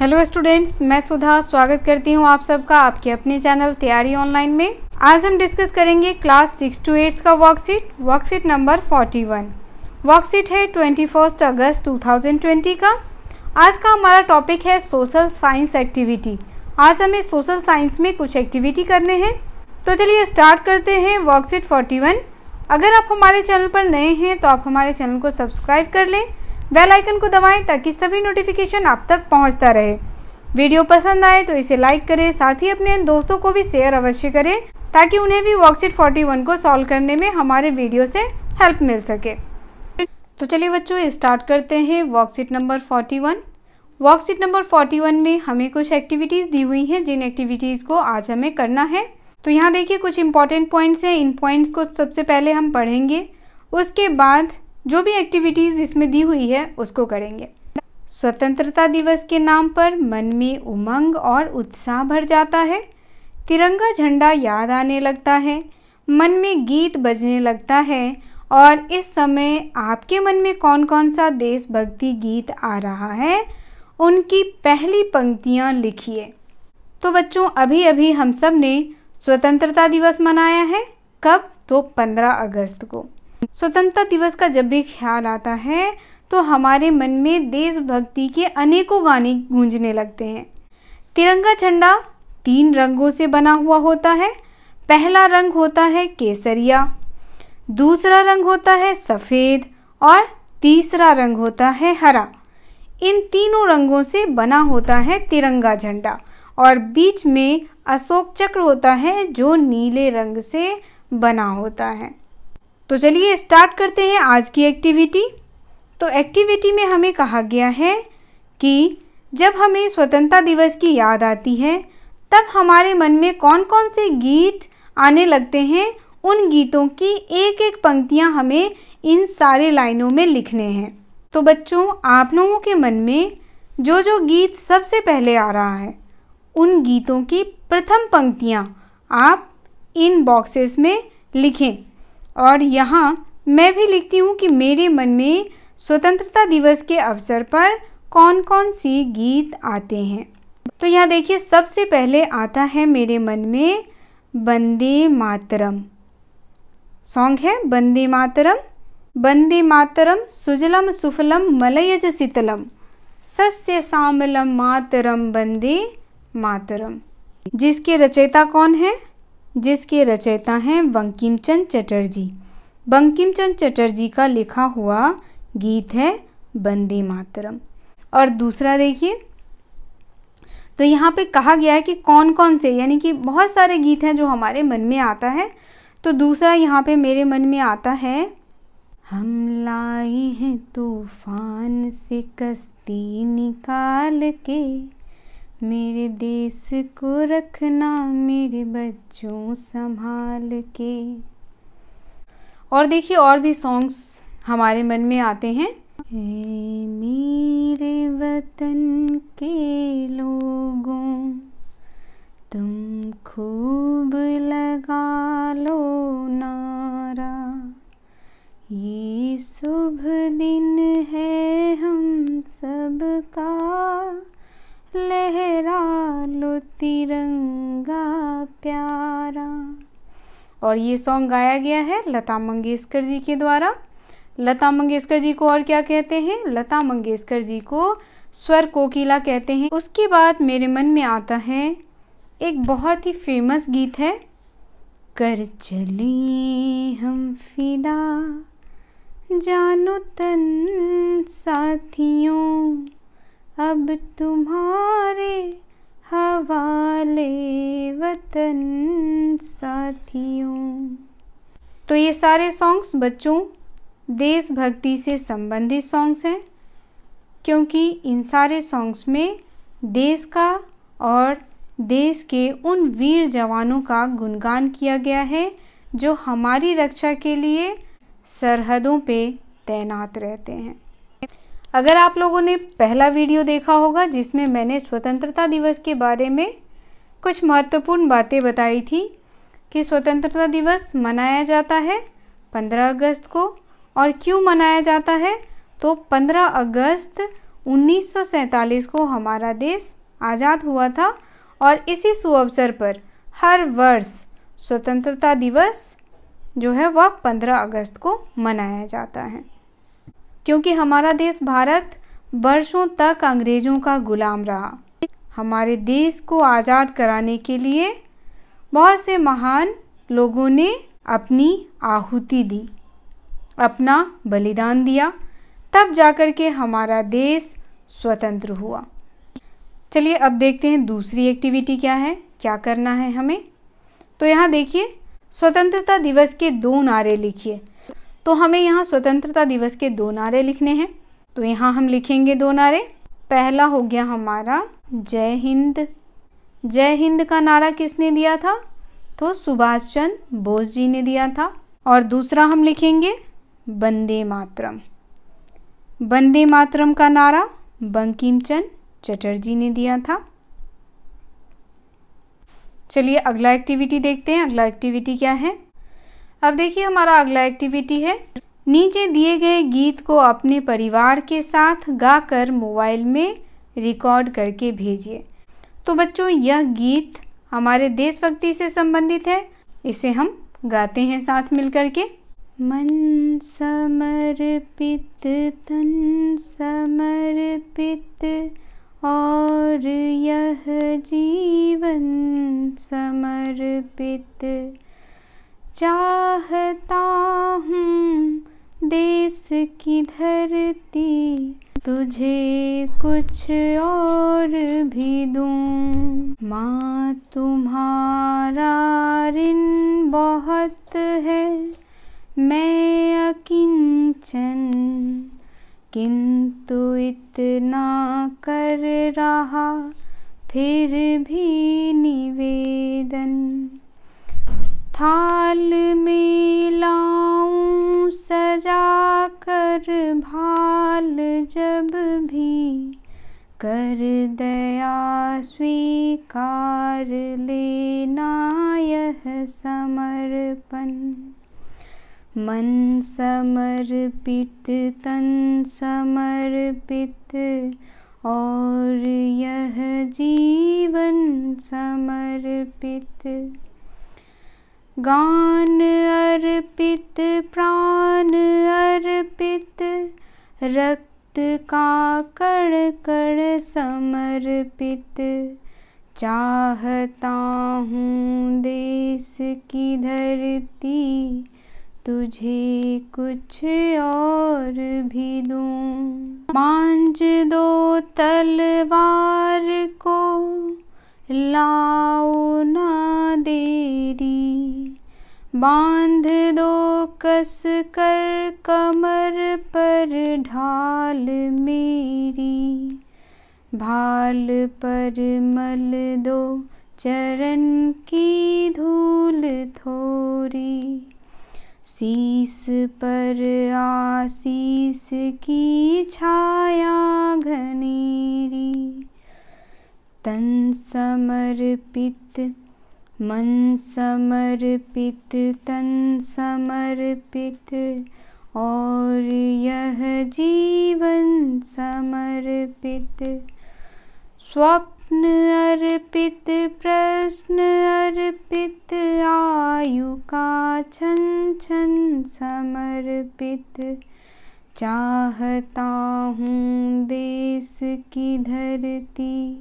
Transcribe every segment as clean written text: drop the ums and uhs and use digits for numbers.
Hello students, मैं सुधा स्वागत करती हूँ आप सबका आपके अपने चैनल तैयारी ऑनलाइन में। आज हम डिस्कस करेंगे क्लास 6 to 8 का वर्कशीट नंबर 41। वर्कशीट है 21 अगस्त 2020 का। आज का हमारा टॉपिक है सोशल साइंस एक्टिविटी। आज हमें सोशल साइंस में कुछ एक्टिविटी करने हैं, तो चलिए स्टार्ट करते हैं वर्कशीट 41। अगर आप हमारे चैनल पर नए हैं तो आप हमारे चैनल को सब्सक्राइब कर लें, बेल आइकन को दबाएं ताकि सभी नोटिफिकेशन आप तक पहुंचता रहे। वीडियो पसंद आए तो इसे लाइक करें, साथ ही अपने दोस्तों को भी शेयर अवश्य करें ताकि उन्हें भी वर्कशीट 41 को सॉल्व करने में हमारे वीडियो से हेल्प मिल सके। तो चलिए बच्चों, स्टार्ट करते हैं वर्कशीट नंबर 41। वर्कशीट नंबर 41 में हमें कुछ एक्टिविटीज़ दी हुई हैं, जिन एक्टिविटीज़ को आज हमें करना है। तो यहाँ देखिए कुछ इंपॉर्टेंट पॉइंट्स हैं, इन पॉइंट्स को सबसे पहले हम पढ़ेंगे, उसके बाद जो भी एक्टिविटीज़ इसमें दी हुई है उसको करेंगे। स्वतंत्रता दिवस के नाम पर मन में उमंग और उत्साह भर जाता है, तिरंगा झंडा याद आने लगता है, मन में गीत बजने लगता है। और इस समय आपके मन में कौन कौन सा देशभक्ति गीत आ रहा है, उनकी पहली पंक्तियाँ लिखिए। तो बच्चों, अभी अभी हम सब ने स्वतंत्रता दिवस मनाया है। कब? तो 15 अगस्त को। स्वतंत्रता दिवस का जब भी ख्याल आता है तो हमारे मन में देशभक्ति के अनेकों गाने गूंजने लगते हैं। तिरंगा झंडा 3 रंगों से बना हुआ होता है। पहला रंग होता है केसरिया, दूसरा रंग होता है सफ़ेद और तीसरा रंग होता है हरा। इन तीनों रंगों से बना होता है तिरंगा झंडा, और बीच में अशोक चक्र होता है जो नीले रंग से बना होता है। तो चलिए स्टार्ट करते हैं आज की एक्टिविटी। तो एक्टिविटी में हमें कहा गया है कि जब हमें स्वतंत्रता दिवस की याद आती है तब हमारे मन में कौन कौन से गीत आने लगते हैं, उन गीतों की एक एक पंक्तियां हमें इन सारे लाइनों में लिखने हैं। तो बच्चों, आप लोगों के मन में जो जो गीत सबसे पहले आ रहा है, उन गीतों की प्रथम पंक्तियां आप इन बॉक्सेस में लिखें। और यहाँ मैं भी लिखती हूँ कि मेरे मन में स्वतंत्रता दिवस के अवसर पर कौन कौन सी गीत आते हैं। तो यहाँ देखिए, सबसे पहले आता है मेरे मन में वंदे मातरम सॉन्ग है। वंदे मातरम, वंदे मातरम सुजलम सुफलम मलयज शीतलम सस्य सामलम मातरम वंदे मातरम। जिसके रचयिता कौन है? जिसके रचयिता हैं बंकिम चंद्र चटर्जी। बंकिम चंद्र चटर्जी का लिखा हुआ गीत है वंदे मातरम। और दूसरा देखिए, तो यहाँ पे कहा गया है कि कौन कौन से, यानी कि बहुत सारे गीत हैं जो हमारे मन में आता है। तो दूसरा यहाँ पे मेरे मन में आता है, हम लाए हैं तूफान से कश्ती निकाल के, मेरे देश को रखना मेरे बच्चों संभाल के। और देखिए और भी सॉन्ग्स हमारे मन में आते हैं। ऐ मेरे वतन के लोगों, तुम खूब लगा लो नारा, ये शुभ दिन है हम सब का, लहरा लो तिरंगा प्यारा। और ये सॉन्ग गाया गया है लता मंगेशकर जी के द्वारा। लता मंगेशकर जी को और क्या कहते हैं? लता मंगेशकर जी को स्वर कोकिला कहते हैं। उसके बाद मेरे मन में आता है एक बहुत ही फेमस गीत है, कर चले हम फिदा जानो तन साथियों, अब तुम्हारे हवाले वतन साथियों। तो ये सारे सॉन्ग्स बच्चों देशभक्ति से संबंधित सॉन्ग्स हैं, क्योंकि इन सारे सॉन्ग्स में देश का और देश के उन वीर जवानों का गुणगान किया गया है जो हमारी रक्षा के लिए सरहदों पे तैनात रहते हैं। अगर आप लोगों ने पहला वीडियो देखा होगा जिसमें मैंने स्वतंत्रता दिवस के बारे में कुछ महत्वपूर्ण बातें बताई थी कि स्वतंत्रता दिवस मनाया जाता है 15 अगस्त को, और क्यों मनाया जाता है, तो 15 अगस्त 1947 को हमारा देश आज़ाद हुआ था और इसी शुभ अवसर पर हर वर्ष स्वतंत्रता दिवस जो है वह 15 अगस्त को मनाया जाता है, क्योंकि हमारा देश भारत वर्षों तक अंग्रेज़ों का गुलाम रहा। हमारे देश को आज़ाद कराने के लिए बहुत से महान लोगों ने अपनी आहुति दी, अपना बलिदान दिया, तब जाकर के हमारा देश स्वतंत्र हुआ। चलिए अब देखते हैं दूसरी एक्टिविटी क्या है, क्या करना है हमें। तो यहाँ देखिए, स्वतंत्रता दिवस के 2 नारे लिखिए। तो हमें यहाँ स्वतंत्रता दिवस के 2 नारे लिखने हैं। तो यहाँ हम लिखेंगे 2 नारे। पहला हो गया हमारा जय हिंद। जय हिंद का नारा किसने दिया था? तो सुभाष चंद्र बोस जी ने दिया था। और दूसरा हम लिखेंगे वंदे मातरम। वंदे मातरम का नारा बंकिम चंद्र चटर्जी ने दिया था। चलिए अगला एक्टिविटी देखते हैं। अगला एक्टिविटी क्या है? अब देखिए हमारा अगला एक्टिविटी है, नीचे दिए गए गीत को अपने परिवार के साथ गाकर मोबाइल में रिकॉर्ड करके भेजिए। तो बच्चों यह गीत हमारे देशभक्ति से संबंधित है, इसे हम गाते हैं साथ मिलकर के। मन समर्पित तन समर्पित और यह जीवन समर्पित, चाहता हूँ देश की धरती तुझे कुछ और भी दूँ, माँ तुम्हारा ऋण बहुत है मैं अकिंचन, किंतु इतना कर रहा फिर भी निवेदन, थाल में लाऊं सजा कर भाल जब भी, कर दया स्वीकार लेना यह समर्पण, मन समर्पित तन समर्पित और यह जीवन समर्पित, गान अर्पित प्राण अर्पित, रक्त का कण कण समर्पित, चाहता हूँ देश की धरती तुझे कुछ और भी दूँ, मांझ दो तलवार को लाओ ना देरी, बांध दो कस कर कमर पर ढाल मेरी, भाल पर मल दो चरण की धूल थोरी, शीश पर आशीष की छाया घनेरी, तन समर्पित मन समर्पित तन समर्पित और यह जीवन समर्पित, स्वप्न अर्पित प्रश्न अर्पित, आयु का छन छन समर्पित, चाहता हूँ देश की धरती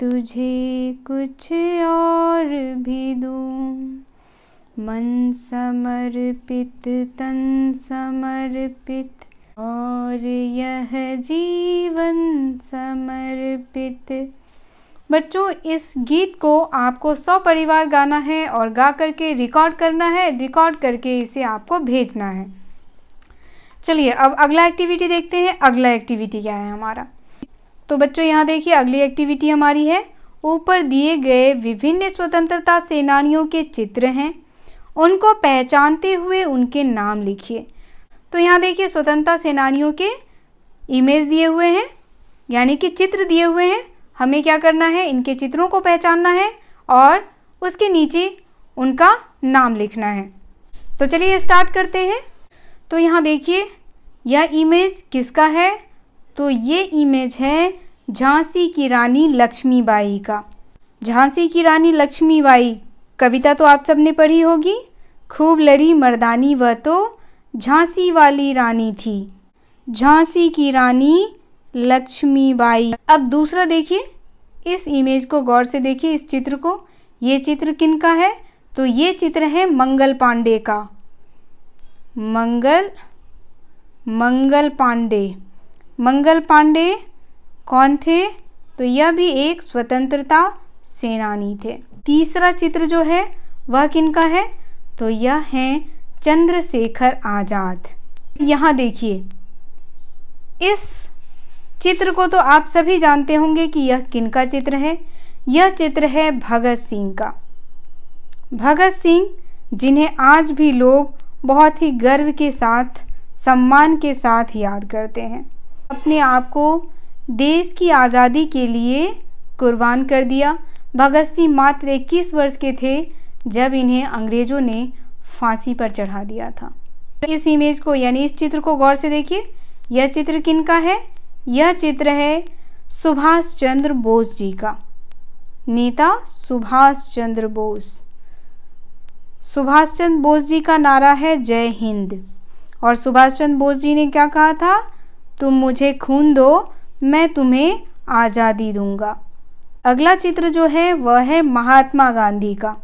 तुझे कुछ और भी दूँ, मन समर्पित तन समर्पित और यह जीवन समर्पित। बच्चों इस गीत को आपको सपरिवार गाना है और गा करके रिकॉर्ड करना है, रिकॉर्ड करके इसे आपको भेजना है। चलिए अब अगला एक्टिविटी देखते हैं। अगला एक्टिविटी क्या है हमारा? तो बच्चों यहाँ देखिए, अगली एक्टिविटी हमारी है, ऊपर दिए गए विभिन्न स्वतंत्रता सेनानियों के चित्र हैं, उनको पहचानते हुए उनके नाम लिखिए। तो यहाँ देखिए स्वतंत्रता सेनानियों के इमेज दिए हुए हैं, यानी कि चित्र दिए हुए हैं। हमें क्या करना है? इनके चित्रों को पहचानना है और उसके नीचे उनका नाम लिखना है। तो चलिए स्टार्ट करते हैं। तो यहाँ देखिए यह इमेज किसका है? तो ये इमेज है झांसी की रानी लक्ष्मीबाई का। झांसी की रानी लक्ष्मीबाई कविता तो आप सबने पढ़ी होगी, खूब लड़ी मर्दानी वह तो झांसी वाली रानी थी। झांसी की रानी लक्ष्मीबाई। अब दूसरा देखिए, इस इमेज को गौर से देखिए, इस चित्र को। ये चित्र किनका है? तो ये चित्र है मंगल पांडे का। मंगल पांडे कौन थे? तो यह भी एक स्वतंत्रता सेनानी थे। तीसरा चित्र जो है वह किनका है? तो यह है चंद्रशेखर आज़ाद। यहाँ देखिए, इस चित्र को तो आप सभी जानते होंगे कि यह किनका चित्र है। यह चित्र है भगत सिंह का। भगत सिंह जिन्हें आज भी लोग बहुत ही गर्व के साथ, सम्मान के साथ याद करते हैं। अपने आप को देश की आज़ादी के लिए कुर्बान कर दिया। भगत सिंह मात्र 21 वर्ष के थे जब इन्हें अंग्रेज़ों ने फांसी पर चढ़ा दिया था। इस इमेज को यानी इस चित्र को गौर से देखिए, यह चित्र किनका है? यह चित्र है सुभाष चंद्र बोस जी का। नेता सुभाष चंद्र बोस। सुभाष चंद्र बोस जी का नारा है जय हिंद। और सुभाष चंद्र बोस जी ने क्या कहा था? तुम मुझे खून दो, मैं तुम्हें आज़ादी दूंगा। अगला चित्र जो है वह है महात्मा गांधी का।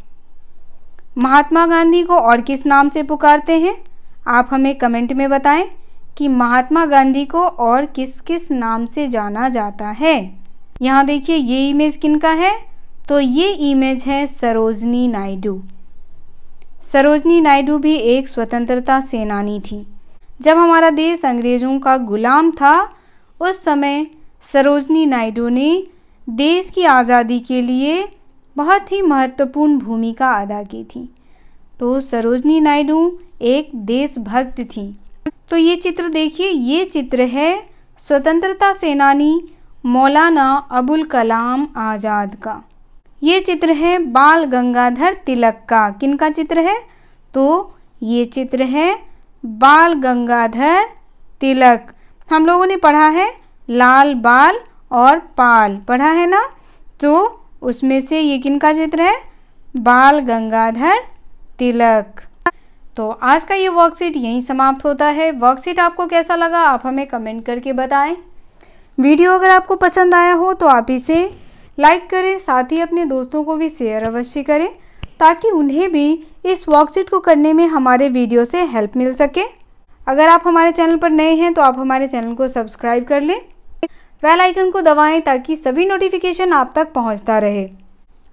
महात्मा गांधी को और किस नाम से पुकारते हैं? आप हमें कमेंट में बताएं कि महात्मा गांधी को और किस किस नाम से जाना जाता है। यहाँ देखिए, ये इमेज किनका है? तो ये इमेज है सरोजिनी नायडू। सरोजिनी नायडू भी एक स्वतंत्रता सेनानी थी। जब हमारा देश अंग्रेज़ों का गुलाम था, उस समय सरोजिनी नायडू ने देश की आज़ादी के लिए बहुत ही महत्वपूर्ण भूमिका अदा की थी। तो सरोजिनी नायडू एक देशभक्त थी। तो ये चित्र देखिए, ये चित्र है स्वतंत्रता सेनानी मौलाना अबुल कलाम आज़ाद का। ये चित्र है बाल गंगाधर तिलक का। किनका चित्र है? तो ये चित्र है बाल गंगाधर तिलक। हम लोगों ने पढ़ा है लाल बाल और पाल, पढ़ा है ना? तो उसमें से ये किनका चित्र है? बाल गंगाधर तिलक। तो आज का ये वर्कशीट यहीं समाप्त होता है। वर्कशीट आपको कैसा लगा आप हमें कमेंट करके बताएं। वीडियो अगर आपको पसंद आया हो तो आप इसे लाइक करें, साथ ही अपने दोस्तों को भी शेयर अवश्य करें ताकि उन्हें भी इस वर्कशीट को करने में हमारे वीडियो से हेल्प मिल सके। अगर आप हमारे चैनल पर नए हैं तो आप हमारे चैनल को सब्सक्राइब कर लें, बेल आइकन को दबाएं ताकि सभी नोटिफिकेशन आप तक पहुंचता रहे।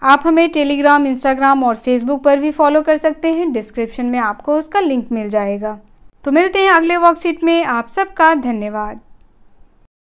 आप हमें टेलीग्राम, इंस्टाग्राम और फेसबुक पर भी फॉलो कर सकते हैं। डिस्क्रिप्शन में आपको उसका लिंक मिल जाएगा। तो मिलते हैं अगले वर्कशीट में। आप सबका धन्यवाद।